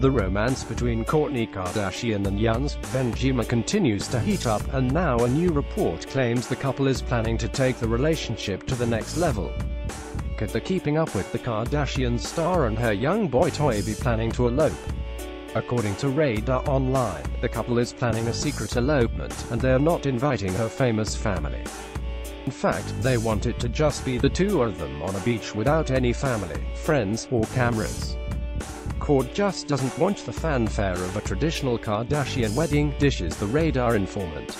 The romance between Kourtney Kardashian and Younes Bendjima continues to heat up, and now a new report claims the couple is planning to take the relationship to the next level. Could the Keeping Up with the Kardashians star and her young boy Toy be planning to elope? According to Radar Online, the couple is planning a secret elopement, and they're not inviting her famous family. In fact, they want it to just be the two of them on a beach without any family, friends, or cameras. Kourt just doesn't want the fanfare of a traditional Kardashian wedding, dishes the Radar informant.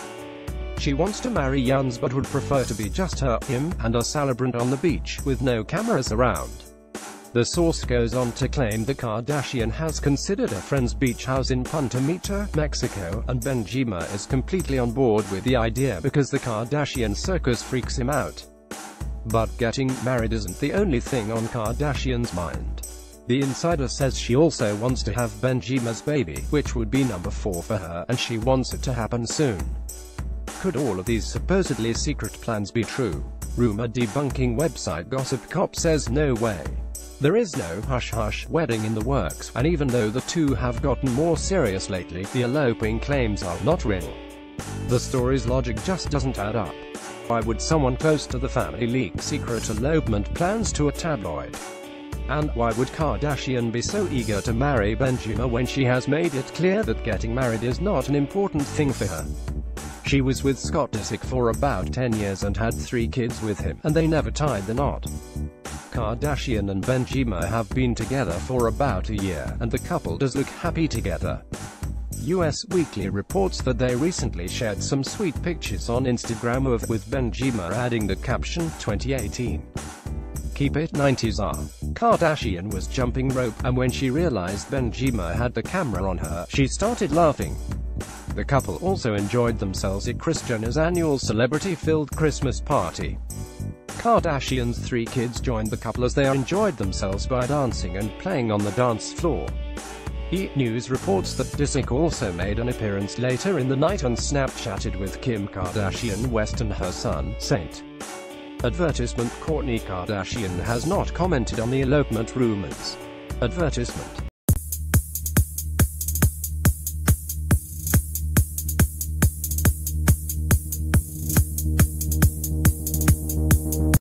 She wants to marry Younes but would prefer to be just her, him, and a celebrant on the beach, with no cameras around. The source goes on to claim the Kardashian has considered a friend's beach house in Punta Mita, Mexico, and Bendjima is completely on board with the idea because the Kardashian circus freaks him out. But getting married isn't the only thing on Kardashian's mind. The insider says she also wants to have Bendjima's baby, which would be number 4 for her, and she wants it to happen soon. Could all of these supposedly secret plans be true? Rumor debunking website Gossip Cop says no way. There is no hush-hush wedding in the works, and even though the two have gotten more serious lately, the eloping claims are not real. The story's logic just doesn't add up. Why would someone close to the family leak secret elopement plans to a tabloid? And why would Kardashian be so eager to marry Bendjima when she has made it clear that getting married is not an important thing for her? She was with Scott Disick for about 10 years and had 3 kids with him, and they never tied the knot. Kardashian and Bendjima have been together for about a year, and the couple does look happy together. US Weekly reports that they recently shared some sweet pictures on Instagram with Bendjima adding the caption, 2018. Keep it 90s R. Kardashian was jumping rope, and when she realized Bendjima had the camera on her, she started laughing. The couple also enjoyed themselves at Christiana's annual celebrity-filled Christmas party. Kardashian's 3 kids joined the couple as they enjoyed themselves by dancing and playing on the dance floor. E! News reports that Disick also made an appearance later in the night and Snapchatted with Kim Kardashian West and her son, Saint. Advertisement: Kourtney Kardashian has not commented on the elopement rumors. Advertisement: